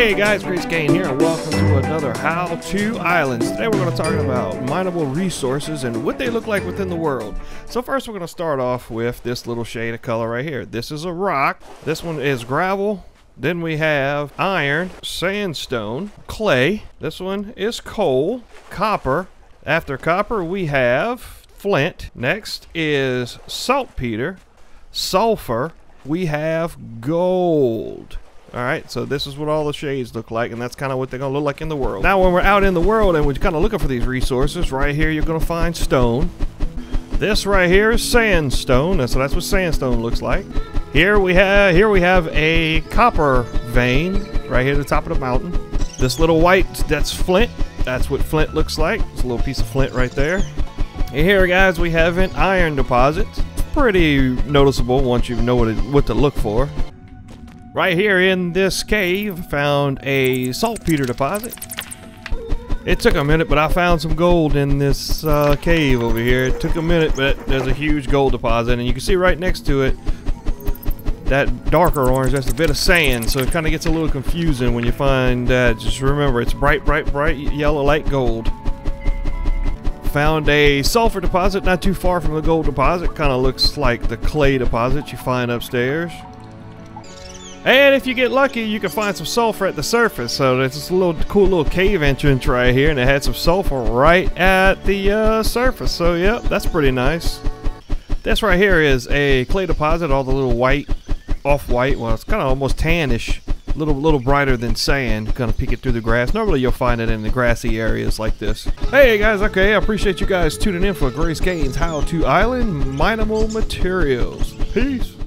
Hey guys, Gracekain here, and welcome to another How to Islands. Today we're going to talk about mineable resources and what they look like within the world. So first we're going to start off with this little shade of color right here. This is a rock. This one is gravel. Then we have iron, sandstone, clay. This one is coal, copper. After copper we have flint. Next is saltpeter, sulfur. We have gold. Alright, so this is what all the shades look like, and that's kind of what they're going to look like in the world. Now when we're out in the world and we're kind of looking for these resources, right here you're going to find stone. This right here is sandstone, and so that's what sandstone looks like. Here we have a copper vein right here at the top of the mountain. This little white, that's flint. That's what flint looks like. It's a little piece of flint right there. And here, guys, we have an iron deposit. Pretty noticeable once you know what to look for. Right here in this cave, found a saltpeter deposit. It took a minute, but I found some gold in this cave over here. It took a minute, but there's a huge gold deposit, and you can see right next to it, that darker orange, that's a bit of sand, so it kind of gets a little confusing when you find that. Just remember, it's bright, bright, bright yellow light gold. Found a sulfur deposit not too far from the gold deposit. Kind of looks like the clay deposit you find upstairs. And if you get lucky, you can find some sulfur at the surface. So there's this little cool little cave entrance right here, and it had some sulfur right at the surface. So yeah, that's pretty nice. This right here is a clay deposit. All the little white, off-white. Well, it's kind of almost tannish, a little brighter than sand. Kind of peek it through the grass. Normally you'll find it in the grassy areas like this. Hey guys, okay, I appreciate you guys tuning in for Gracekain's How to Island Mineable Materials. Peace.